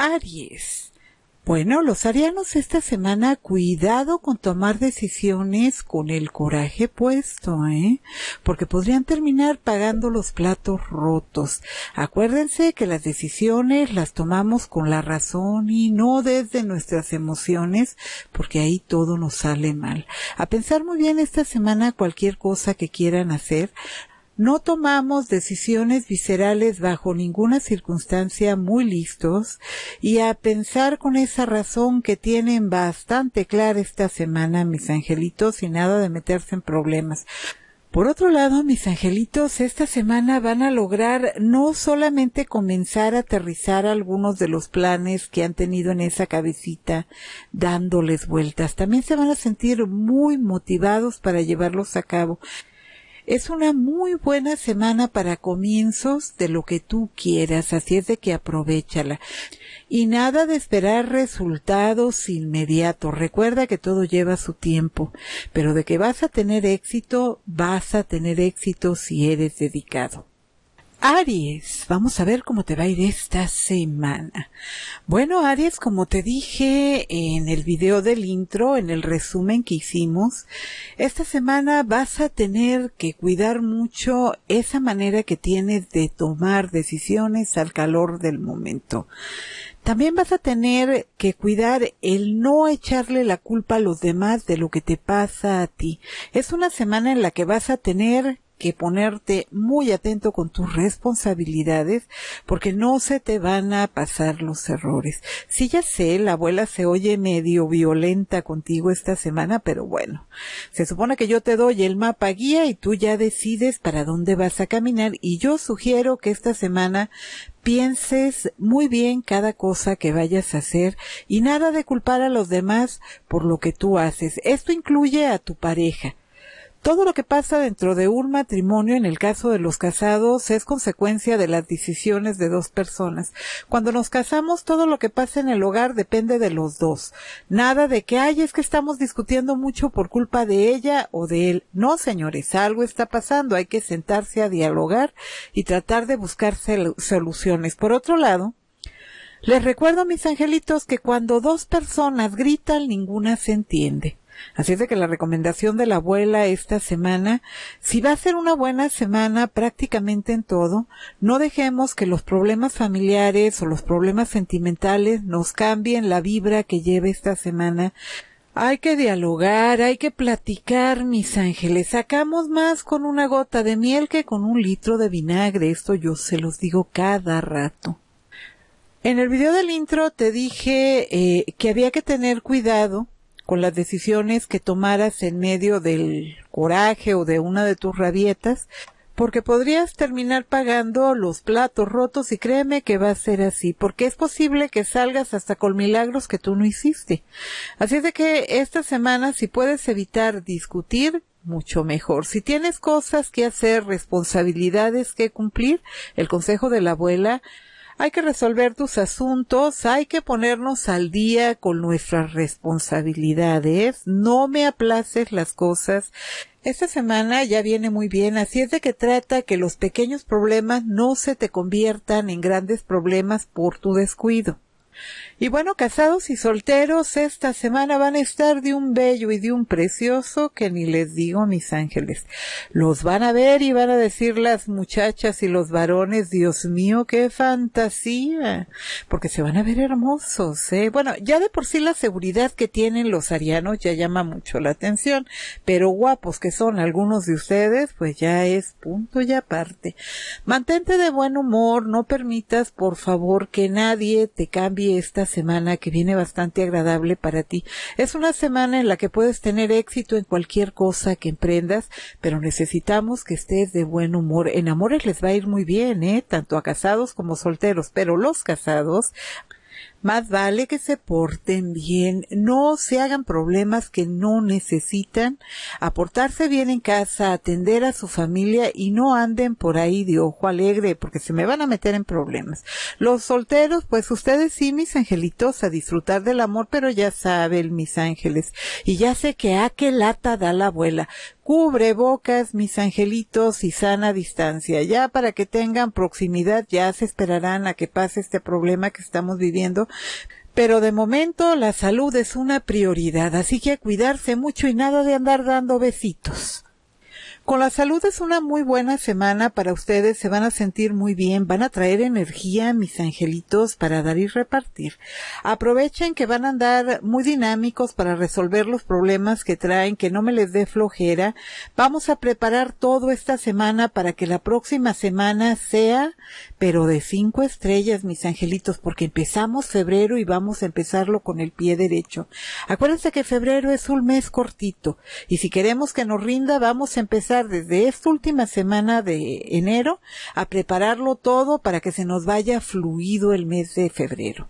Aries. Bueno, los arianos esta semana, cuidado con tomar decisiones con el coraje puesto, porque podrían terminar pagando los platos rotos. Acuérdense que las decisiones las tomamos con la razón y no desde nuestras emociones, porque ahí todo nos sale mal. A pensar muy bien esta semana cualquier cosa que quieran hacer. No tomamos decisiones viscerales bajo ninguna circunstancia, muy listos, y a pensar con esa razón que tienen bastante clara esta semana, mis angelitos, y nada de meterse en problemas. Por otro lado, mis angelitos, esta semana van a lograr no solamente comenzar a aterrizar algunos de los planes que han tenido en esa cabecita dándoles vueltas, también se van a sentir muy motivados para llevarlos a cabo. Es una muy buena semana para comienzos de lo que tú quieras, así es de que aprovéchala. Y nada de esperar resultados inmediatos. Recuerda que todo lleva su tiempo, pero de que vas a tener éxito si eres dedicado. Aries, vamos a ver cómo te va a ir esta semana. Bueno, Aries, como te dije en el video del intro, en el resumen que hicimos, esta semana vas a tener que cuidar mucho esa manera que tienes de tomar decisiones al calor del momento. También vas a tener que cuidar el no echarle la culpa a los demás de lo que te pasa a ti. Es una semana en la que vas a tener que ponerte muy atento con tus responsabilidades, porque no se te van a pasar los errores. Sí, ya sé, la abuela se oye medio violenta contigo esta semana, pero bueno, se supone que yo te doy el mapa guía y tú ya decides para dónde vas a caminar, y yo sugiero que esta semana pienses muy bien cada cosa que vayas a hacer y nada de culpar a los demás por lo que tú haces. Esto incluye a tu pareja. Todo lo que pasa dentro de un matrimonio, en el caso de los casados, es consecuencia de las decisiones de dos personas. Cuando nos casamos, todo lo que pasa en el hogar depende de los dos. Nada de que, ay, es que estamos discutiendo mucho por culpa de ella o de él. No, señores, algo está pasando. Hay que sentarse a dialogar y tratar de buscar soluciones. Por otro lado, les recuerdo, mis angelitos, que cuando dos personas gritan, ninguna se entiende. Así es de que la recomendación de la abuela esta semana, si va a ser una buena semana prácticamente en todo, no dejemos que los problemas familiares o los problemas sentimentales nos cambien la vibra que lleve esta semana. Hay que dialogar, hay que platicar, mis ángeles. Sacamos más con una gota de miel que con un litro de vinagre. Esto yo se los digo cada rato. En el video del intro te dije que había que tener cuidado con las decisiones que tomaras en medio del coraje o de una de tus rabietas, porque podrías terminar pagando los platos rotos, y créeme que va a ser así, porque es posible que salgas hasta con milagros que tú no hiciste. Así es de que esta semana, si puedes evitar discutir, mucho mejor. Si tienes cosas que hacer, responsabilidades que cumplir, el consejo de la abuela: hay que resolver tus asuntos, hay que ponernos al día con nuestras responsabilidades, no me aplaces las cosas. Esta semana ya viene muy bien, así es de que trata que los pequeños problemas no se te conviertan en grandes problemas por tu descuido. Y bueno, casados y solteros, esta semana van a estar de un bello y de un precioso que ni les digo, mis ángeles. Los van a ver y van a decir las muchachas y los varones: Dios mío, qué fantasía, porque se van a ver hermosos, Bueno, ya de por sí la seguridad que tienen los arianos ya llama mucho la atención, pero guapos que son algunos de ustedes, pues ya es punto y aparte. Mantente de buen humor, no permitas, por favor, que nadie te cambie esta semana, que viene bastante agradable para ti. Es una semana en la que puedes tener éxito en cualquier cosa que emprendas, pero necesitamos que estés de buen humor. En amores les va a ir muy bien, tanto a casados como solteros, pero los casados más vale que se porten bien, no se hagan problemas que no necesitan, a portarse bien en casa, atender a su familia y no anden por ahí de ojo alegre, porque se me van a meter en problemas. Los solteros, pues ustedes sí, mis angelitos, a disfrutar del amor, pero ya saben, mis ángeles, y ya sé que a qué lata da la abuela. Cubrebocas, mis angelitos, y sana distancia. Ya para que tengan proximidad, ya se esperarán a que pase este problema que estamos viviendo, Pero de momento la salud es una prioridad, así que a cuidarse mucho y nada de andar dando besitos. Con la salud es una muy buena semana para ustedes, se van a sentir muy bien, van a traer energía, mis angelitos, para dar y repartir. Aprovechen que van a andar muy dinámicos para resolver los problemas que traen, que no me les dé flojera. Vamos a preparar todo esta semana para que la próxima semana sea, pero de 5 estrellas, mis angelitos, porque empezamos febrero y vamos a empezarlo con el pie derecho. Acuérdense que febrero es un mes cortito y si queremos que nos rinda, vamos a empezar desde esta última semana de enero a prepararlo todo para que se nos vaya fluido el mes de febrero.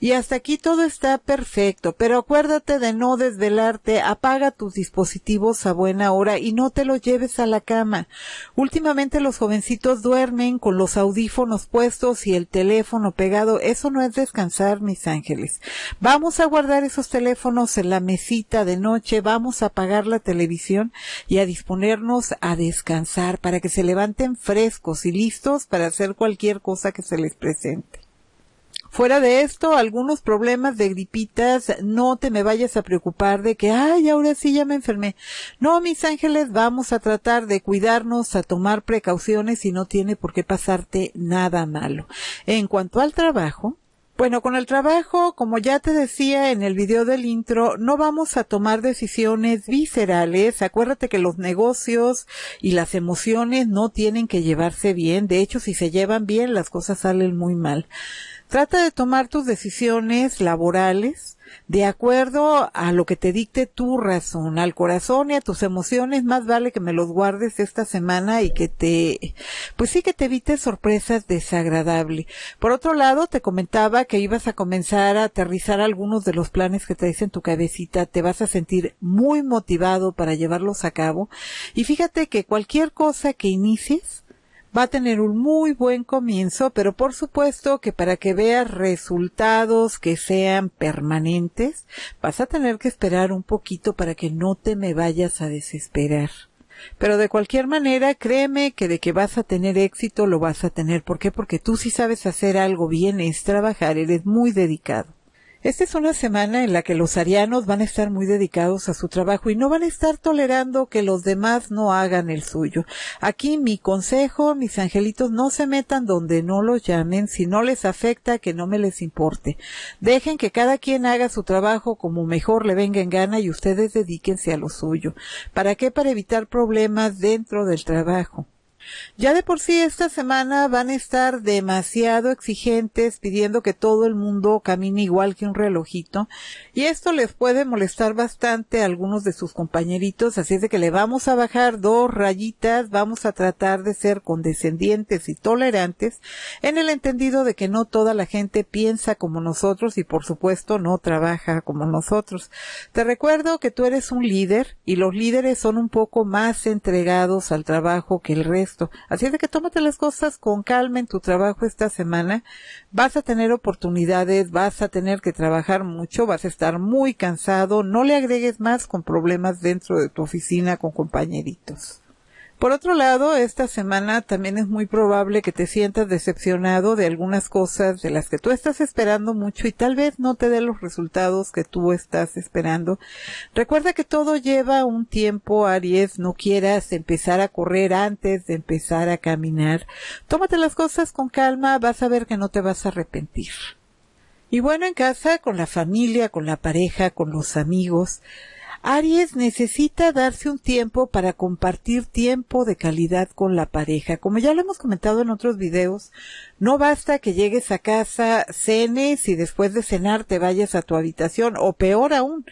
Y hasta aquí todo está perfecto, pero acuérdate de no desvelarte, apaga tus dispositivos a buena hora y no te los lleves a la cama. Últimamente los jovencitos duermen con los audífonos puestos y el teléfono pegado, eso no es descansar, mis ángeles. Vamos a guardar esos teléfonos en la mesita de noche, vamos a apagar la televisión y a disponernos a descansar para que se levanten frescos y listos para hacer cualquier cosa que se les presente. Fuera de esto, algunos problemas de gripitas, no te me vayas a preocupar de que, ay, ahora sí ya me enfermé. No, mis ángeles, vamos a tratar de cuidarnos, a tomar precauciones y no tiene por qué pasarte nada malo. En cuanto al trabajo, bueno, con el trabajo, como ya te decía en el video del intro, no vamos a tomar decisiones viscerales. Acuérdate que los negocios y las emociones no tienen que llevarse bien. De hecho, si se llevan bien, las cosas salen muy mal. Trata de tomar tus decisiones laborales de acuerdo a lo que te dicte tu razón, al corazón y a tus emociones. Más vale que me los guardes esta semana y que te, pues sí, que te evites sorpresas desagradables. Por otro lado, te comentaba que ibas a comenzar a aterrizar algunos de los planes que traes en tu cabecita. Te vas a sentir muy motivado para llevarlos a cabo. Y fíjate que cualquier cosa que inicies va a tener un muy buen comienzo, pero por supuesto que para que veas resultados que sean permanentes, vas a tener que esperar un poquito para que no te me vayas a desesperar. Pero de cualquier manera, créeme que de que vas a tener éxito lo vas a tener. ¿Por qué? Porque tú sí sabes hacer algo bien, es trabajar, eres muy dedicado. Esta es una semana en la que los arianos van a estar muy dedicados a su trabajo y no van a estar tolerando que los demás no hagan el suyo. Aquí mi consejo, mis angelitos, no se metan donde no los llamen, si no les afecta, que no me les importe. Dejen que cada quien haga su trabajo como mejor le venga en gana y ustedes dedíquense a lo suyo. ¿Para qué? Para evitar problemas dentro del trabajo. Ya de por sí esta semana van a estar demasiado exigentes pidiendo que todo el mundo camine igual que un relojito y esto les puede molestar bastante a algunos de sus compañeritos, así es de que le vamos a bajar 2 rayitas, vamos a tratar de ser condescendientes y tolerantes en el entendido de que no toda la gente piensa como nosotros y por supuesto no trabaja como nosotros. Te recuerdo que tú eres un líder y los líderes son un poco más entregados al trabajo que el resto. Así es de que tómate las cosas con calma en tu trabajo esta semana. Vas a tener oportunidades, vas a tener que trabajar mucho, vas a estar muy cansado. No le agregues más con problemas dentro de tu oficina con compañeritos. Por otro lado, esta semana también es muy probable que te sientas decepcionado de algunas cosas de las que tú estás esperando mucho y tal vez no te dé los resultados que tú estás esperando. Recuerda que todo lleva un tiempo, Aries, no quieras empezar a correr antes de empezar a caminar. Tómate las cosas con calma, vas a ver que no te vas a arrepentir. Y bueno, en casa, con la familia, con la pareja, con los amigos, Aries necesita darse un tiempo para compartir tiempo de calidad con la pareja. Como ya lo hemos comentado en otros videos, no basta que llegues a casa, cenes y después de cenar te vayas a tu habitación o peor aún,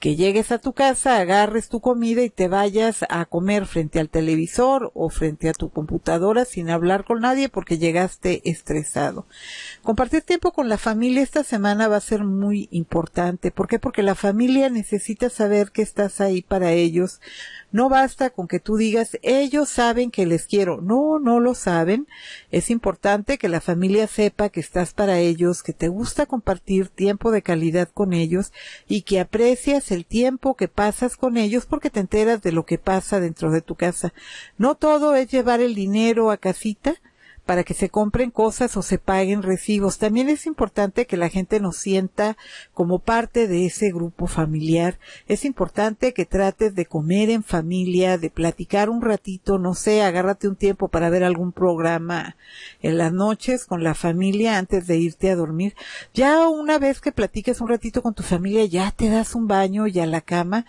que llegues a tu casa, agarres tu comida y te vayas a comer frente al televisor o frente a tu computadora sin hablar con nadie porque llegaste estresado. Compartir tiempo con la familia esta semana va a ser muy importante. ¿Por qué? Porque la familia necesita saber que estás ahí para ellos. No basta con que tú digas, ellos saben que les quiero. No, no lo saben. Es importante que la familia sepa que estás para ellos, que te gusta compartir tiempo de calidad con ellos y que aprecias el tiempo que pasas con ellos porque te enteras de lo que pasa dentro de tu casa. No todo es llevar el dinero a casita. para que se compren cosas o se paguen recibos. También es importante que la gente nos sienta como parte de ese grupo familiar. Es importante que trates de comer en familia, de platicar un ratito, no sé, agárrate un tiempo para ver algún programa en las noches con la familia antes de irte a dormir. Ya una vez que platiques un ratito con tu familia, ya te das un baño y a la cama,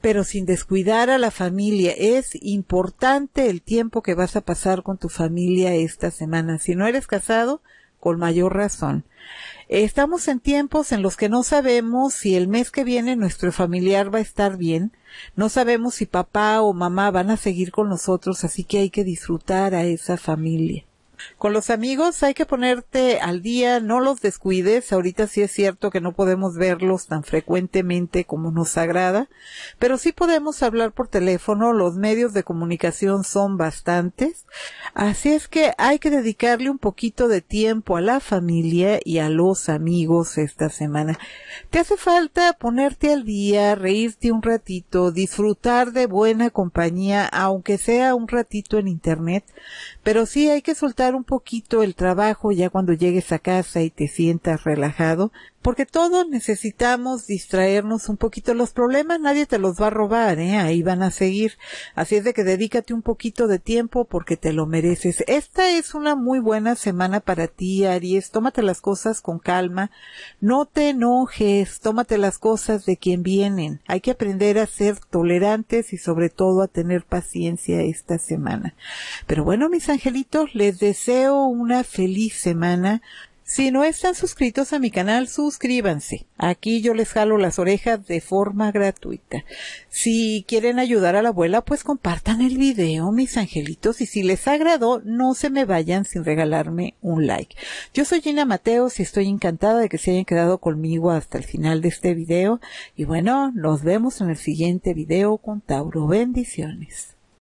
pero sin descuidar a la familia. Es importante el tiempo que vas a pasar con tu familia esta semana. Si no eres casado, con mayor razón. Estamos en tiempos en los que no sabemos si el mes que viene nuestro familiar va a estar bien. No sabemos si papá o mamá van a seguir con nosotros, así que hay que disfrutar a esa familia. Con los amigos hay que ponerte al día, no los descuides. Ahorita sí es cierto que no podemos verlos tan frecuentemente como nos agrada, pero sí podemos hablar por teléfono. Los medios de comunicación son bastantes, así es que hay que dedicarle un poquito de tiempo a la familia y a los amigos esta semana. Te hace falta ponerte al día, reírte un ratito, disfrutar de buena compañía, aunque sea un ratito en internet, pero sí hay que soltar un poquito el trabajo ya cuando llegues a casa y te sientas relajado, porque todos necesitamos distraernos un poquito. Los problemas nadie te los va a robar, ahí van a seguir, así es de que dedícate un poquito de tiempo porque te lo mereces. Esta es una muy buena semana para ti, Aries. Tómate las cosas con calma, no te enojes, tómate las cosas de quien vienen. Hay que aprender a ser tolerantes y sobre todo a tener paciencia esta semana. Pero bueno, mis angelitos, les deseo una feliz semana. Si no están suscritos a mi canal, suscríbanse. Aquí yo les jalo las orejas de forma gratuita. Si quieren ayudar a la abuela, pues compartan el video, mis angelitos. Y si les agradó, no se me vayan sin regalarme un like. Yo soy Gina Mateos y estoy encantada de que se hayan quedado conmigo hasta el final de este video. Y bueno, nos vemos en el siguiente video con Tauro. Bendiciones.